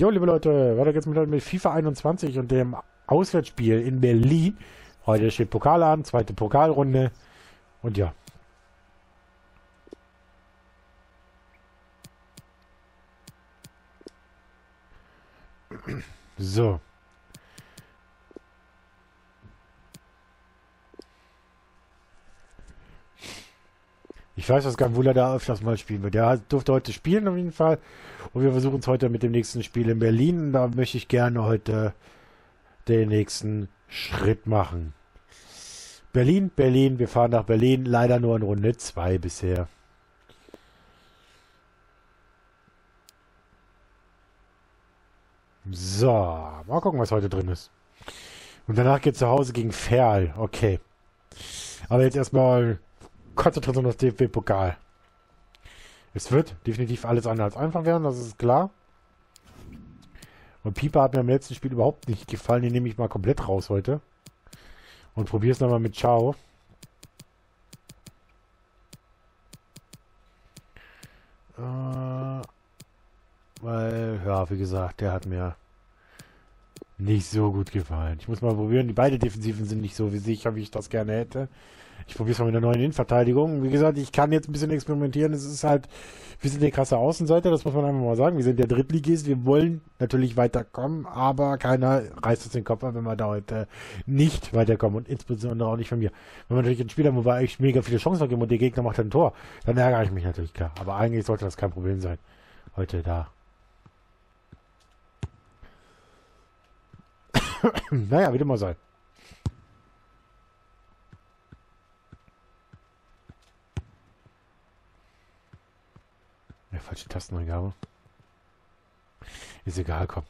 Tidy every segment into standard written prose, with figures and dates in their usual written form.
Jo, liebe Leute, weiter geht's mit FIFA 21 und dem Auswärtsspiel in Berlin. Heute steht Pokal an, zweite Pokalrunde und ja. So. Ich weiß, dass Gambula da öfters mal spielen wird. Der durfte heute spielen auf jeden Fall. Und wir versuchen es heute mit dem nächsten Spiel in Berlin. Und da möchte ich gerne heute den nächsten Schritt machen. Berlin, Berlin. Wir fahren nach Berlin. Leider nur in Runde 2 bisher. So, mal gucken, was heute drin ist. Und danach geht es zu Hause gegen Verl. Okay. Aber jetzt erstmal Konzentration auf DFB-Pokal. Es wird definitiv alles andere als einfach werden, das ist klar. Und Pieper hat mir im letzten Spiel überhaupt nicht gefallen. Den nehme ich mal komplett raus heute. Und probiere es nochmal mit Ciao. Weil, ja, wie gesagt, der hat mir nicht so gut gefallen. Ich muss mal probieren, die beiden Defensiven sind nicht so wie sicher, wie ich das gerne hätte. Ich probiere es mal mit der neuen Innenverteidigung. Wie gesagt, ich kann jetzt ein bisschen experimentieren. Es ist halt, wir sind eine krasse Außenseiter, das muss man einfach mal sagen. Wir sind der Drittligist, wir wollen natürlich weiterkommen, aber keiner reißt uns den Kopf ab, wenn wir da heute nicht weiterkommen und insbesondere auch nicht von mir. Wenn man natürlich einen Spieler, wo wir echt mega viele Chancen vergeben und der Gegner macht ein Tor, dann ärgere ich mich natürlich, klar. Aber eigentlich sollte das kein Problem sein. Heute da. Naja, wie dem auch sei. Ja, falsche Tasteneingabe. Ist egal, komm.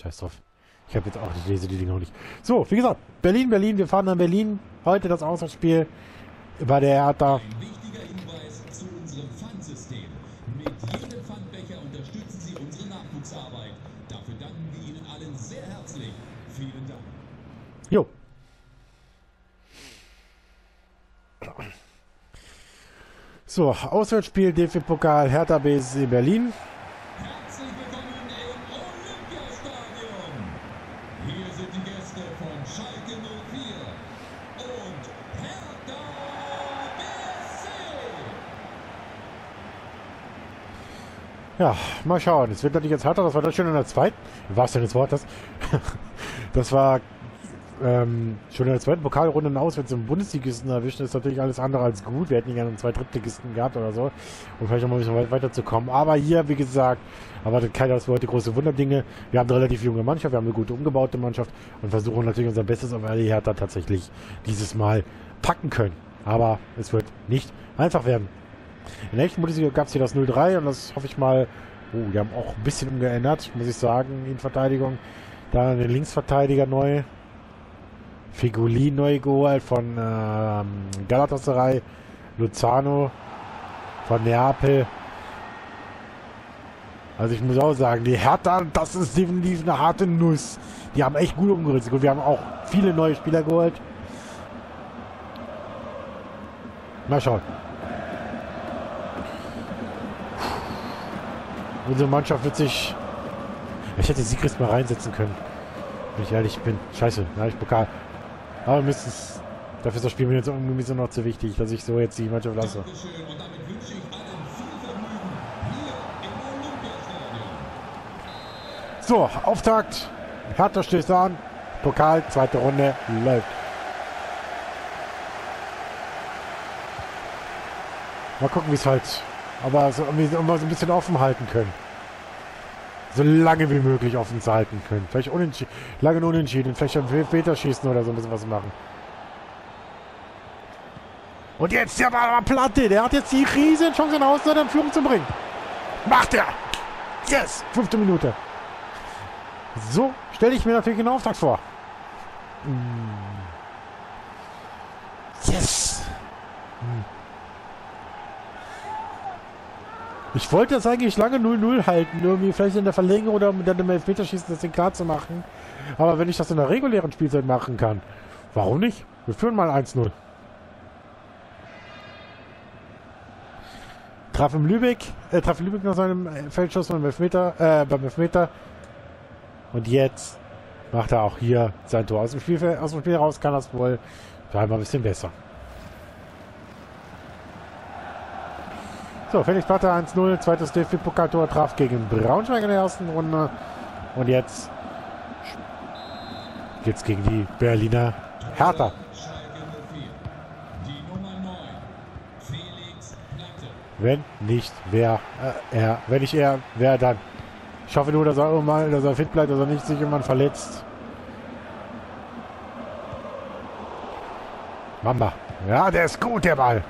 Scheiß drauf. Ich habe jetzt auch, ich lese die Dinge noch nicht. So, wie gesagt, Berlin, Berlin. Wir fahren nach Berlin. Heute das Auswärtsspiel bei der Hertha. Ein wichtiger Hinweis zu unserem Pfandsystem. Mit jedem Pfandbecher unterstützen Sie unsere Nachwuchsarbeit. Dafür danken wir Ihnen allen sehr herzlich. Vielen Dank. Jo. So, Auswärtsspiel, DFB-Pokal, Hertha BSC Berlin. Herzlich willkommen im Olympiastadion. Hier sind die Gäste von Schalke 04 und Hertha BSC. Ja, mal schauen. Es wird natürlich jetzt Hertha, das war das schon in der zweiten. Was denn des Wortes? Das war schon in der zweiten Pokalrunde hinaus, wenn es einen Bundesligisten erwischen, ist natürlich alles andere als gut. Wir hätten gerne einen 2 Drittligisten gehabt oder so, um vielleicht noch mal ein bisschen weiterzukommen. Aber hier, wie gesagt, erwartet keiner, dass wir heute große Wunderdinge. Wir haben eine relativ junge Mannschaft, wir haben eine gute umgebaute Mannschaft und versuchen natürlich unser Bestes, ob wir die Hertha tatsächlich dieses Mal packen können. Aber es wird nicht einfach werden. In der echten Bundesliga gab es hier das 0-3 und das hoffe ich mal. Oh, die haben auch ein bisschen umgeändert, muss ich sagen, in Verteidigung. Da den Linksverteidiger neu. Figuli neu geholt von Galatasaray. Lozano von Neapel. Also ich muss auch sagen, die Hertha, das ist definitiv eine harte Nuss. Die haben echt gut umgerissen. Gut, wir haben auch viele neue Spieler geholt. Mal schauen. Unsere Mannschaft wird sich... Ich hätte Sigrist mal reinsetzen können, wenn ich ehrlich bin. Scheiße, da habe ich Pokal. Aber müssen es. Dafür ist das Spiel mir jetzt irgendwie so noch zu wichtig, dass ich so jetzt die Mannschaft lasse. So, Auftakt. Hertha stößt an. Pokal, zweite Runde läuft. Mal gucken, wie es halt. Aber so, so ein bisschen offen halten können. So lange wie möglich offen zu halten können. Vielleicht unentschieden, lange nur unentschieden. Vielleicht am Meter schießen oder so ein bisschen was machen. Und jetzt der Platte. Der hat jetzt die riesen Chance, eine Außenseite in Führung zu bringen. Macht er! Yes! 5. Minute. So stelle ich mir natürlich den Auftrag vor. Yes! Ich wollte das eigentlich lange 0-0 halten, irgendwie vielleicht in der Verlängerung oder mit einem Elfmeterschießen das Ding klar zu machen. Aber wenn ich das in der regulären Spielzeit machen kann, warum nicht? Wir führen mal 1-0. Traf Lübeck nach seinem Feldschuss beim Elfmeter. Und jetzt macht er auch hier sein Tor. Aus dem Spiel raus kann das wohl einmal ein bisschen besser. So, Felix Platte 1-0, zweites DFB-Pokaltor, traf gegen Braunschweig in der ersten Runde. Und jetzt geht's gegen die Berliner Hertha. Wenn nicht, wer dann? Ich hoffe nur, dass er irgendwann, dass er fit bleibt, dass er nicht sich jemand verletzt. Mamba. Ja, der ist gut, der Ball.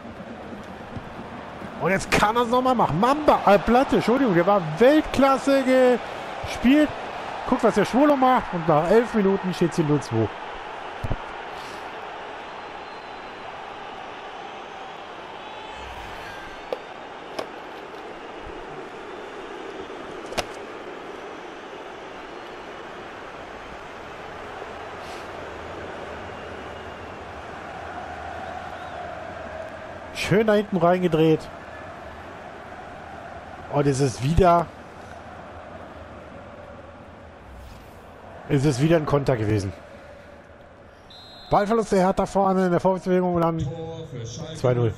Und jetzt kann er es nochmal machen. Mamba, Platte, Entschuldigung, der war Weltklasse gespielt. Guckt, was der Schwolow macht. Und nach 11 Minuten steht es hier 0-2. Schön da hinten reingedreht. Und es ist wieder ein Konter gewesen. Ballverlust der Hertha vorne in der Vorwärtsbewegung und dann 2-0.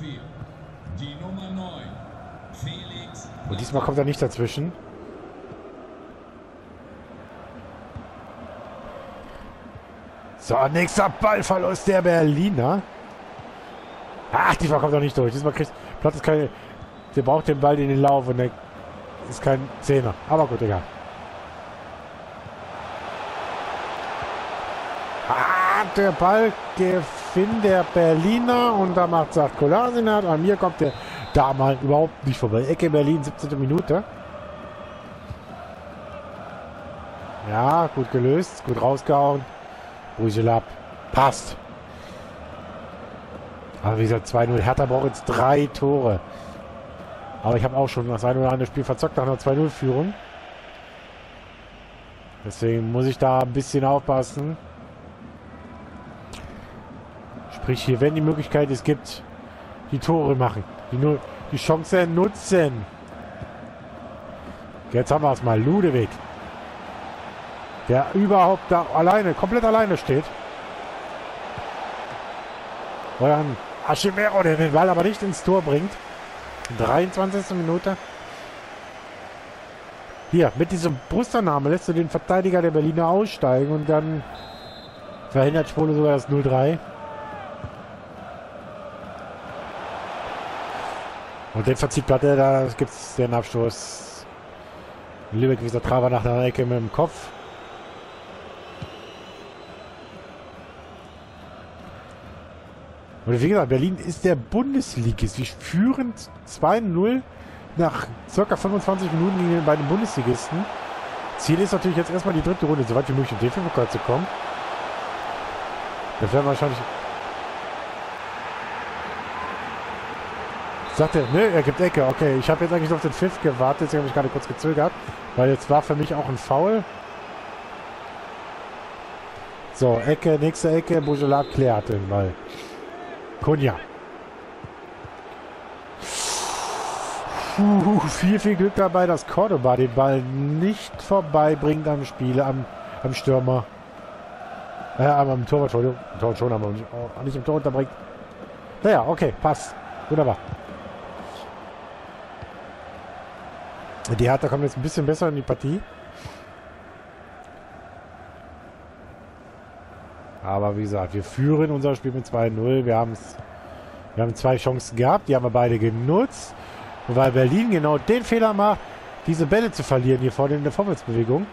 Und diesmal kommt er nicht dazwischen. So, nächster Ballverlust der Berliner. Ach, diesmal kommt er nicht durch. Diesmal kriegt Platte keine. Der braucht den Ball in den Lauf und der ist kein Zehner. Aber gut, egal. Ah, der Ball gewinnt der Berliner und da macht sagt Kolašinac. An mir kommt der da mal überhaupt nicht vorbei. Ecke Berlin, 17. Minute. Ja, gut gelöst, gut rausgehauen. Brüselab passt. Aber wie gesagt, 2-0. Hertha braucht jetzt 3 Tore. Aber ich habe auch schon das ein oder andere Spiel verzockt nach einer 2-0-Führung. Deswegen muss ich da ein bisschen aufpassen. Sprich hier, wenn die Möglichkeit es gibt, die Tore machen. Die Chance nutzen. Jetzt haben wir es mal. Ludewig. Der überhaupt da alleine, komplett alleine steht. Und dann Aschimero, der den Ball aber nicht ins Tor bringt. 23. Minute. Hier, mit diesem Brustannahme lässt du den Verteidiger der Berliner aussteigen und dann verhindert Schwolow sogar das 0-3. Und den verzieht Platte, da gibt es den Abstoß. Lübeck, dieser Traber nach der Ecke mit dem Kopf. Und wie gesagt, Berlin ist der Bundesligist. Sie führen 2-0 nach ca. 25 Minuten gegen den beiden Bundesligisten. Ziel ist natürlich jetzt erstmal die dritte Runde, soweit wie möglich im DFB-Pokal zu kommen. Das werden wahrscheinlich... Sagt er, ne, er gibt Ecke. Okay, ich habe jetzt eigentlich auf den Pfiff gewartet, deswegen habe ich gerade kurz gezögert, weil jetzt war für mich auch ein Foul. So, Ecke, nächste Ecke, Bourgelat klärt den Ball. Kunja. Viel Glück dabei, dass Cordoba den Ball nicht vorbeibringt am Spiel, am Stürmer. Am Torwart schon, aber nicht im Tor unterbringt. Naja, okay, passt. Wunderbar. Die Hertha kommt jetzt ein bisschen besser in die Partie. Aber wie gesagt, wir führen unser Spiel mit 2-0. Wir haben 2 Chancen gehabt, die haben wir beide genutzt. Und weil Berlin genau den Fehler macht, diese Bälle zu verlieren hier vorne in der Vorwärtsbewegung.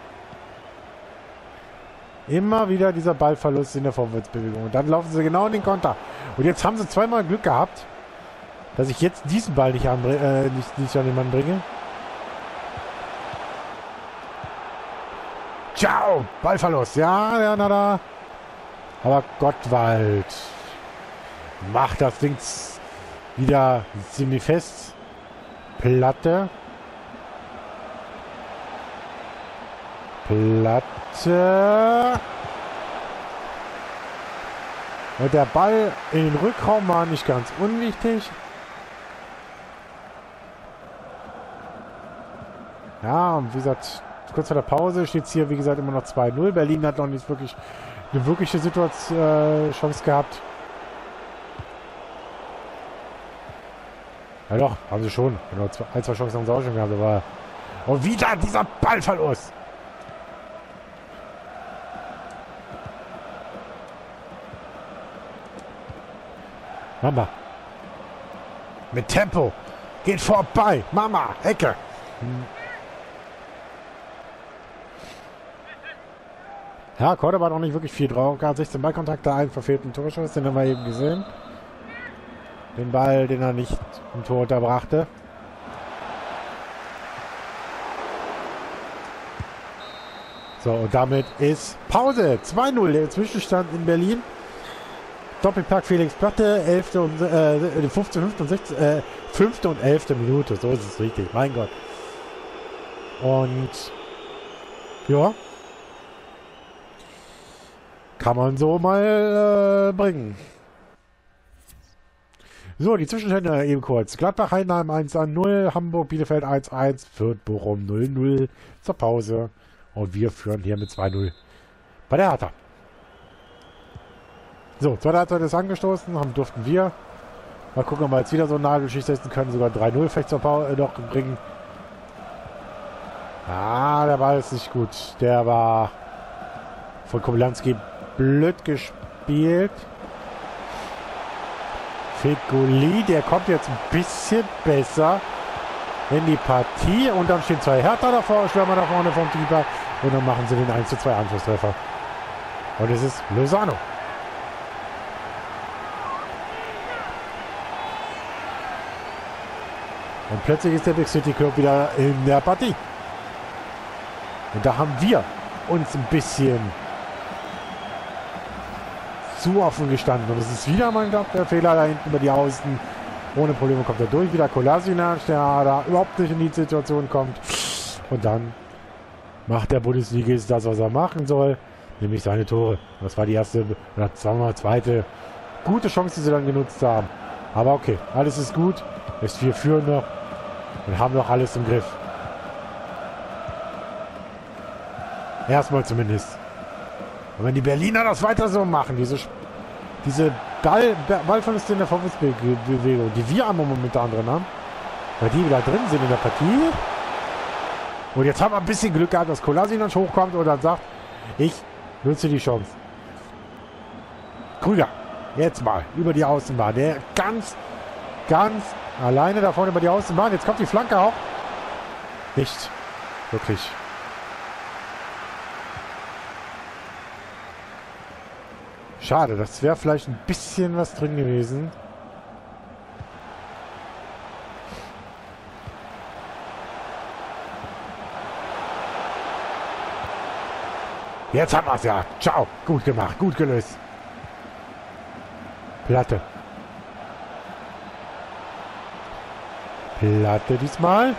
Immer wieder dieser Ballverlust in der Vorwärtsbewegung. Und dann laufen sie genau in den Konter. Und jetzt haben sie zweimal Glück gehabt, dass ich jetzt diesen Ball nicht an den Mann bringe. Ciao! Ballverlust. Ja, na da. Aber Gottwald macht das Ding wieder ziemlich fest. Platte. Und der Ball in den Rückraum war nicht ganz unwichtig. Ja, und wie gesagt, kurz vor der Pause steht es hier, wie gesagt, immer noch 2-0. Berlin hat noch nicht wirklich eine wirkliche Situation, Chance gehabt. Ja doch, haben sie schon. Genau, ein, zwei Chancen haben sie auch schon gehabt, aber... Und wieder dieser Ballverlust! Mama. Mit Tempo. Geht vorbei. Mama, Ecke. Ja, Cordoba hat auch nicht wirklich viel drauf. Gerade 16 Ballkontakte, einen verfehlten Torschuss, den haben wir eben gesehen. Den Ball, den er nicht im Tor unterbrachte. So, und damit ist Pause. 2-0 der Zwischenstand in Berlin. Doppelpack Felix Platte, 11. und 5. und 11. Minute. So ist es richtig. Mein Gott. Und ja, kann man so mal bringen. So, die Zwischenstände eben kurz. Gladbach, Heidenheim 1-0, Hamburg, Bielefeld 1-1, Fürth, Bochum 0-0 zur Pause. Und wir führen hier mit 2-0 bei der Hertha. So, zweite Halbzeit ist angestoßen, haben durften wir. Mal gucken, ob wir jetzt wieder so einen Nagelschicht setzen können, sogar 3-0 vielleicht zur Pause noch bringen. Ah, der Ball ist nicht gut. Der war von Kobylanski blöd gespielt. Figuli, der kommt jetzt ein bisschen besser in die Partie. Und dann stehen zwei Hertha davor, Schwärmer da vorne vom Keeper. Und dann machen sie den 1:2 Anschlusstreffer. Und es ist Lozano. Und plötzlich ist der Big City Club wieder in der Partie. Und da haben wir uns ein bisschen zu offen gestanden. Und es ist wieder mal der Fehler da hinten über die Außen. Ohne Probleme kommt er durch. Wieder Kolašinac, der da überhaupt nicht in die Situation kommt. Und dann macht der Bundesligist das, was er machen soll. Nämlich seine Tore. Das war die erste, oder sagen wir mal zweite gute Chance, die sie dann genutzt haben. Aber okay, alles ist gut. Jetzt wir führen noch und haben noch alles im Griff. Erstmal zumindest. Und wenn die Berliner das weiter so machen, diese Ballverluste in der Vorwärtsbewegung, die wir am Moment unter anderem haben, weil die wieder drin sind in der Partie. Und jetzt haben wir ein bisschen Glück gehabt, dass Kolašinac hochkommt und dann sagt, ich nutze die Chance. Krüger, jetzt mal über die Außenbahn, der ganz alleine da vorne über die Außenbahn. Jetzt kommt die Flanke auch. Nicht wirklich. Schade, das wäre vielleicht ein bisschen was drin gewesen. Jetzt haben wir es ja. Ciao. Gut gemacht, gut gelöst. Platte diesmal.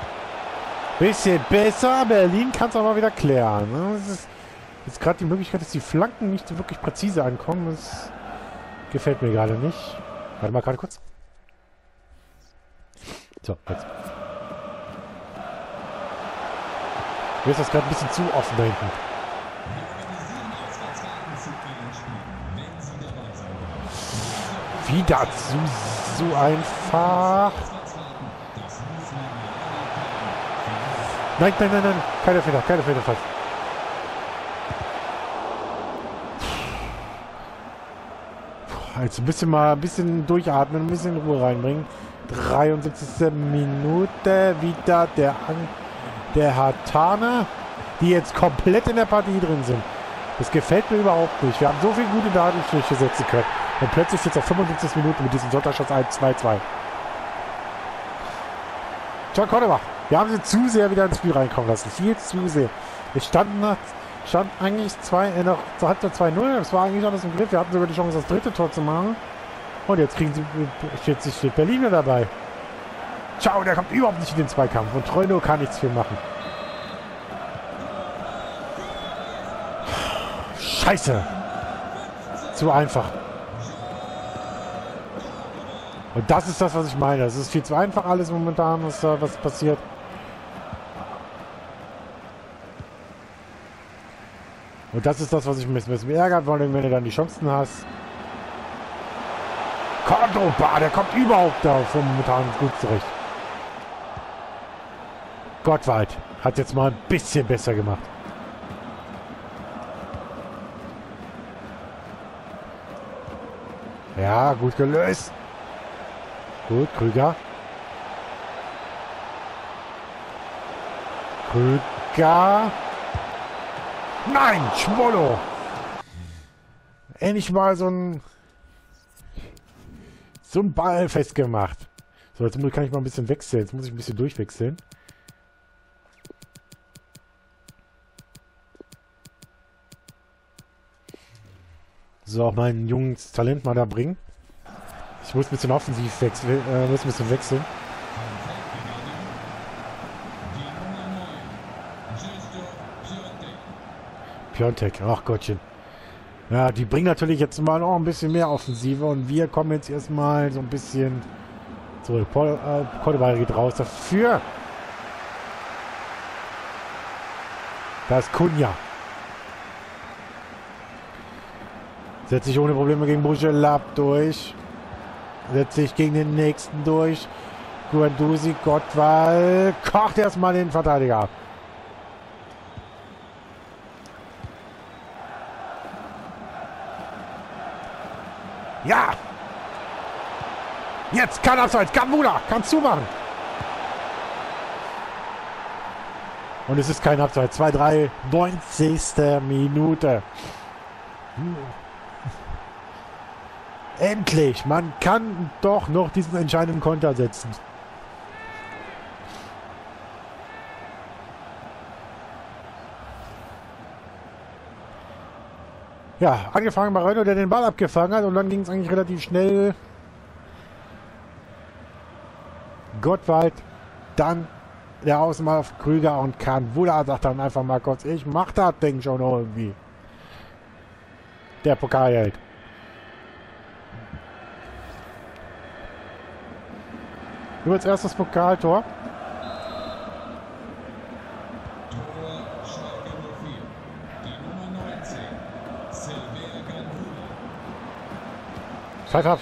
Bisschen besser. Berlin kann es aber wieder klären. Es ist jetzt gerade die Möglichkeit, dass die Flanken nicht so wirklich präzise ankommen. Das gefällt mir gerade nicht. Warte mal gerade kurz. So, jetzt. Mir ist das gerade ein bisschen zu offen da hinten. Wieder zu einfach. Nein. Keine Fehler. Puh, jetzt ein bisschen durchatmen, ein bisschen Ruhe reinbringen. 73. Minute. Wieder der Hartaner, die jetzt komplett in der Partie drin sind. Das gefällt mir überhaupt nicht. Wir haben so viele gute Nadelstiche setzen können. Und plötzlich jetzt auf 75. Minute mit diesem Sonntagsschuss 1-2-2. John Cordoba. Wir haben sie zu sehr wieder ins Spiel reinkommen lassen. Viel zu sehr. Wir standen eigentlich zur Halbzeit 2-0. Es war eigentlich alles im Griff. Wir hatten sogar die Chance, das dritte Tor zu machen. Und jetzt steht Berlin wieder dabei. Ciao, der kommt überhaupt nicht in den Zweikampf. Und Troino kann nichts viel machen. Scheiße. Zu einfach. Und das ist das, was ich meine. Es ist viel zu einfach alles momentan, was passiert. Und das ist das, was ich mich ein bisschen ärgert, vor allem, wenn du dann die Chancen hast. Cordoba, der kommt überhaupt da momentan gut zurecht. Gottwald hat jetzt mal ein bisschen besser gemacht. Ja, gut gelöst. Gut, Krüger. Krüger. Nein, Schwolow. Endlich mal so ein Ball festgemacht. So, jetzt kann ich mal ein bisschen wechseln. Jetzt muss ich ein bisschen durchwechseln. So, auch mein junges Talent mal da bringen. Ich muss ein bisschen offensiv wechseln. Piontek, ach Gottchen. Ja, die bringen natürlich jetzt mal noch ein bisschen mehr Offensive und wir kommen jetzt erstmal so ein bisschen zurück. Cordoba geht raus dafür. Da ist Kunja. Setzt sich ohne Probleme gegen Bujelab durch. Setzt sich gegen den nächsten durch. Guendouzi, Gottwald. Kocht erstmal den Verteidiger ab. Ja! Jetzt kann abseits. Gambula kann zumachen. Und es ist kein Abseits. 2-3, 90. Minute. Endlich! Man kann doch noch diesen entscheidenden Konter setzen. Ja, angefangen bei Reino, der den Ball abgefangen hat und dann ging es eigentlich relativ schnell. Gottwald, dann der Außenmann auf Krüger und Gambula sagt dann einfach mal kurz, ich mach das Ding schon irgendwie. Der Pokalheld. Übrigens erstes Pokaltor.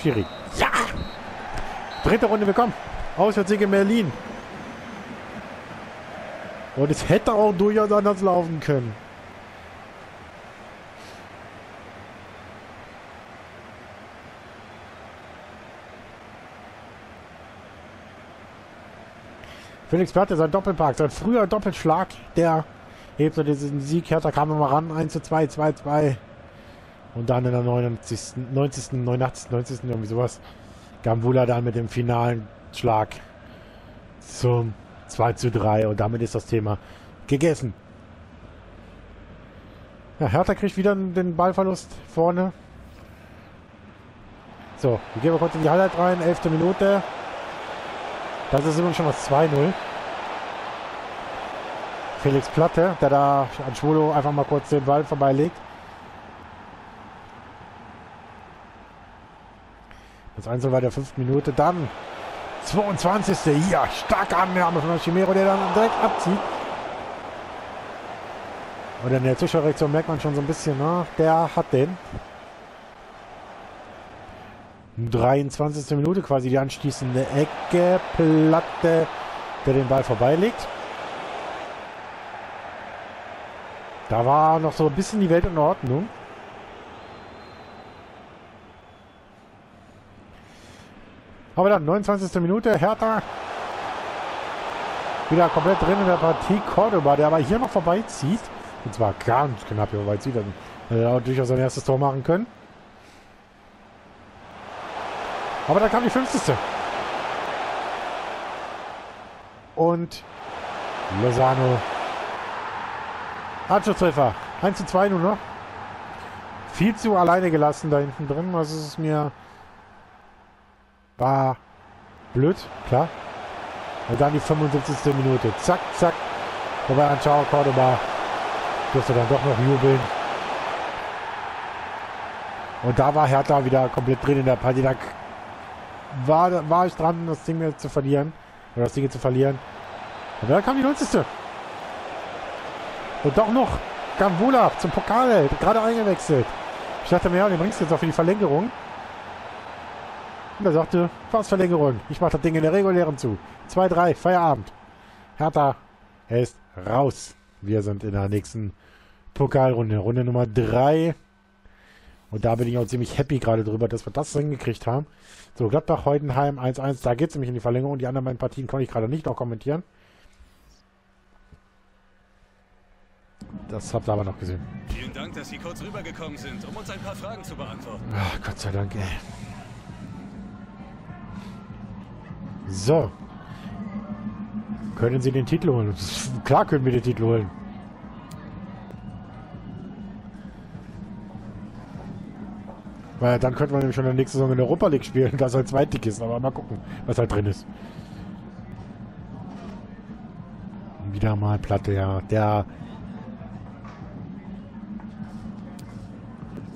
Schiri. Ja! Dritte Runde willkommen. Auswärtssieg in Berlin. Und es hätte auch durchaus anders laufen können. Felix Platte, sein Doppelpack, sein früher Doppelschlag, der hebt diesen Sieg. Hertha kam immer ran, 1:2, 2:2. Und dann in der 89. irgendwie sowas. Gambula dann mit dem finalen Schlag zum 2:3. Und damit ist das Thema gegessen. Ja, Hertha kriegt wieder den Ballverlust vorne. So, wir gehen mal kurz in die Highlight rein. 11. Minute. Das ist übrigens schon das 2:0. Felix Platte, der da an Schwolow einfach mal kurz den Ball vorbeilegt. Das Einzel war der 5. Minute, dann 22. Hier, starke Annahme von Chimero, der dann direkt abzieht. Und in der Zuschauerreaktion merkt man schon so ein bisschen, ne? Der hat den. 23. Minute quasi die anschließende Ecke. Platte, der den Ball vorbeilegt. Da war noch so ein bisschen die Welt in Ordnung. Aber dann, 29. Minute, Hertha wieder komplett drin in der Partie. Cordoba, der aber hier noch vorbeizieht. Und zwar ganz knapp hier vorbeizieht. Dann hätte er durchaus sein erstes Tor machen können. Aber da kam die 50. Und Lozano. Anschlusstreffer. 1:2 nur noch. Viel zu alleine gelassen da hinten drin. Was ist es mir... War blöd, klar. Und dann die 75. Minute. Zack, zack. Wobei Anschau Cordoba durfte dann doch noch jubeln. Und da war Hertha wieder komplett drin in der Partie. Da war ich dran, das Ding jetzt zu verlieren. Oder das Ding zu verlieren. Und dann kam die 90. Und doch noch Gambula zum Pokal, gerade eingewechselt. Ich dachte mir, ja, den bringst du jetzt auch für die Verlängerung. Und er sagte, was Verlängerung? Ich mache das Ding in der regulären zu. 2-3, Feierabend. Hertha, er ist raus. Wir sind in der nächsten Pokalrunde. Runde Nummer 3. Und da bin ich auch ziemlich happy gerade drüber, dass wir das hingekriegt haben. So, Gladbach, Heidenheim, 1-1. Da geht es nämlich in die Verlängerung. Die anderen beiden Partien konnte ich gerade nicht noch kommentieren. Das habt ihr aber noch gesehen. Vielen Dank, dass Sie kurz rübergekommen sind, um uns ein paar Fragen zu beantworten. Ach, Gott sei Dank, ey. So. Können Sie den Titel holen? Klar können wir den Titel holen. Weil dann könnten wir nämlich schon in der nächsten Saison in der Europa League spielen. Das als Zweitligist, aber mal gucken, was halt drin ist. Wieder mal Platte, ja. Der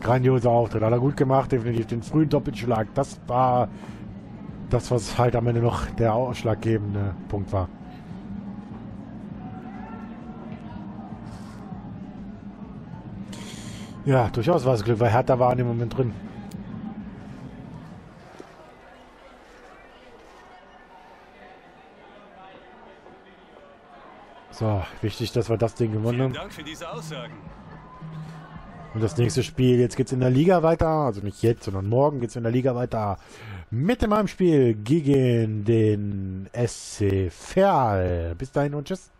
grandioser Auftritt. Hat er gut gemacht, definitiv. Den frühen Doppelschlag, das war das, was halt am Ende noch der ausschlaggebende Punkt war. Ja, durchaus war es Glück, weil Hertha war in dem Moment drin. So, wichtig, dass wir das Ding gewonnen haben. Vielen Dank für diese Aussagen. Und das nächste Spiel, jetzt geht's in der Liga weiter, also nicht jetzt, sondern morgen geht's in der Liga weiter mit dem Heimspiel gegen den SC Verl. Bis dahin und tschüss.